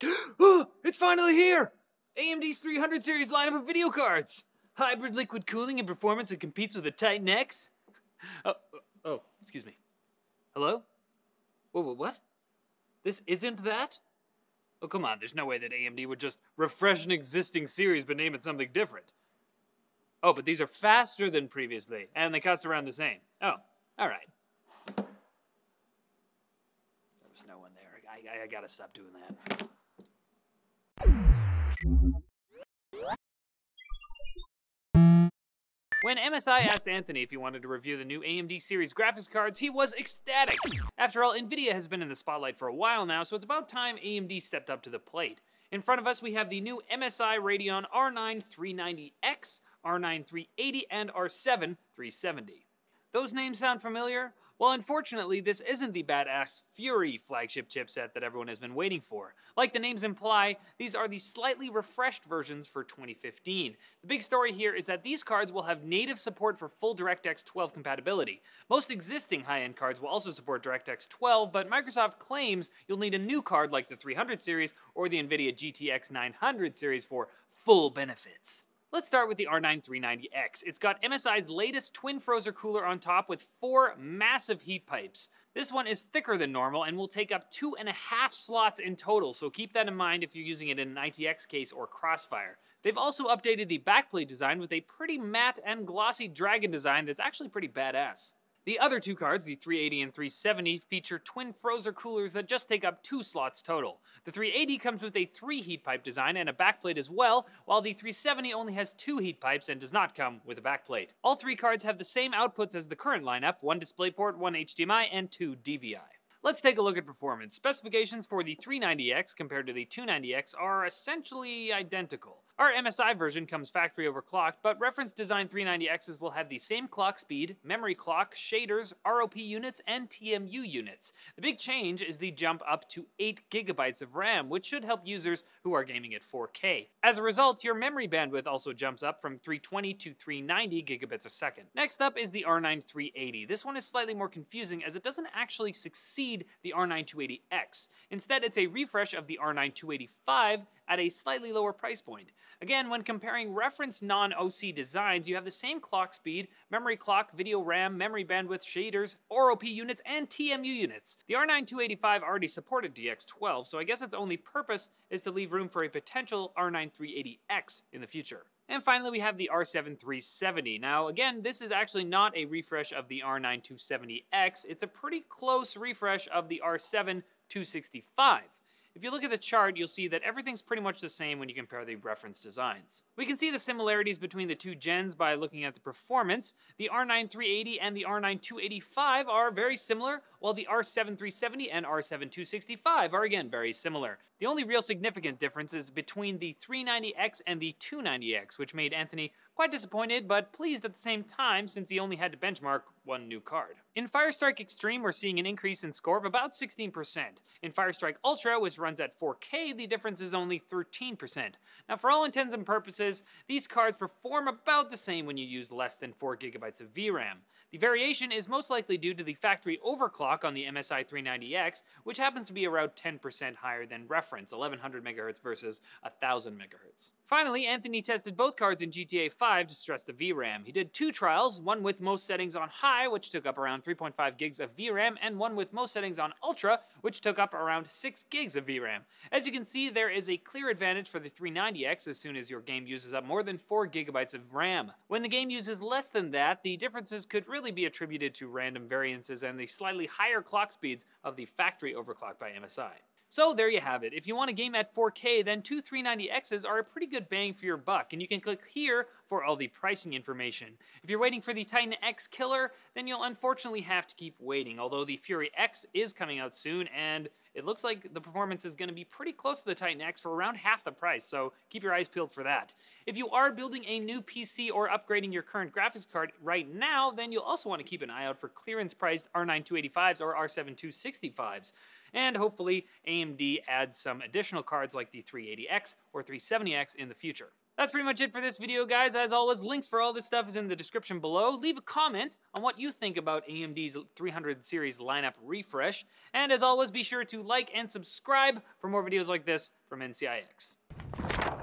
It's finally here! AMD's 300 series lineup of video cards! Hybrid liquid cooling and performance that competes with the Titan X. Oh, excuse me. Hello? Whoa, what? This isn't that? Oh, come on, there's no way that AMD would just refresh an existing series but name it something different. Oh, but these are faster than previously, and they cost around the same. Oh, all right. There was no one there. I gotta stop doing that. When MSI asked Anthony if he wanted to review the new AMD series graphics cards, he was ecstatic. After all, NVIDIA has been in the spotlight for a while now, so it's about time AMD stepped up to the plate. In front of us, we have the new MSI Radeon R9 390X, R9 380, and R7 370. Those names sound familiar? Well, unfortunately, this isn't the badass Fury flagship chipset that everyone has been waiting for. Like the names imply, these are the slightly refreshed versions for 2015. The big story here is that these cards will have native support for full DirectX 12 compatibility. Most existing high-end cards will also support DirectX 12, but Microsoft claims you'll need a new card like the 300 series or the NVIDIA GTX 900 series for full benefits. Let's start with the R9 390X. It's got MSI's latest Twin Frozr cooler on top with 4 massive heat pipes. This one is thicker than normal and will take up 2.5 slots in total, so keep that in mind if you're using it in an ITX case or Crossfire. They've also updated the backplate design with a pretty matte and glossy dragon design that's actually pretty badass. The other two cards, the 380 and 370, feature Twin Frozr coolers that just take up 2 slots total. The 380 comes with a 3 heat pipe design and a backplate as well, while the 370 only has 2 heat pipes and does not come with a backplate. All 3 cards have the same outputs as the current lineup, 1 DisplayPort, 1 HDMI, and 2 DVI. Let's take a look at performance. Specifications for the 390X compared to the 290X are essentially identical. Our MSI version comes factory overclocked, but reference design 390Xs will have the same clock speed, memory clock, shaders, ROP units, and TMU units. The big change is the jump up to 8 GB of RAM, which should help users who are gaming at 4K. As a result, your memory bandwidth also jumps up from 320 to 390 gigabits a second. Next up is the R9 380. This one is slightly more confusing as it doesn't actually succeed the R9 280X. Instead, it's a refresh of the R9 285 at a slightly lower price point. Again, when comparing reference non-OC designs, you have the same clock speed, memory clock, video RAM, memory bandwidth, shaders, ROP units, and TMU units. The R9 285 already supported DX12, so I guess its only purpose is to leave room for a potential R9 380X in the future. And finally, we have the R7 370. Now, again, this is actually not a refresh of the R9 270X. It's a pretty close refresh of the R7 265. If you look at the chart, you'll see that everything's pretty much the same when you compare the reference designs. We can see the similarities between the two gens by looking at the performance. The R9 380 and the R9 285 are very similar, while the R7 370 and R7 265 are again very similar. The only real significant difference is between the 390X and the 290X, which made Anthony quite disappointed, but pleased at the same time since he only had to benchmark 1 new card. In Firestrike Extreme, we're seeing an increase in score of about 16%. In Firestrike Ultra, which runs at 4K, the difference is only 13%. Now, for all intents and purposes, these cards perform about the same when you use less than 4 GB of VRAM. The variation is most likely due to the factory overclock on the MSI 390X, which happens to be around 10% higher than reference, 1100 MHz versus 1000 MHz. Finally, Anthony tested both cards in GTA V to stress the VRAM. He did 2 trials, one with most settings on high, which took up around 3.5 gigs of VRAM, and one with most settings on ultra, which took up around 6 gigs of VRAM. As you can see, there is a clear advantage for the 390X as soon as your game uses up more than 4 GB of RAM. When the game uses less than that, the differences could really be attributed to random variances and the slightly higher clock speeds of the factory overclock by MSI. So there you have it. If you want a game at 4K, then 2 390Xs are a pretty good bang for your buck, and you can click here for all the pricing information. If you're waiting for the Titan X killer, then you'll unfortunately have to keep waiting, although the Fury X is coming out soon, and it looks like the performance is going to be pretty close to the Titan X for around half the price, so keep your eyes peeled for that. If you are building a new PC or upgrading your current graphics card right now, then you'll also want to keep an eye out for clearance-priced R9 285s or R7 265s. And hopefully AMD adds some additional cards like the 380X or 370X in the future. That's pretty much it for this video, guys. As always, links for all this stuff is in the description below. Leave a comment on what you think about AMD's 300 series lineup refresh. And as always, be sure to like and subscribe for more videos like this from NCIX.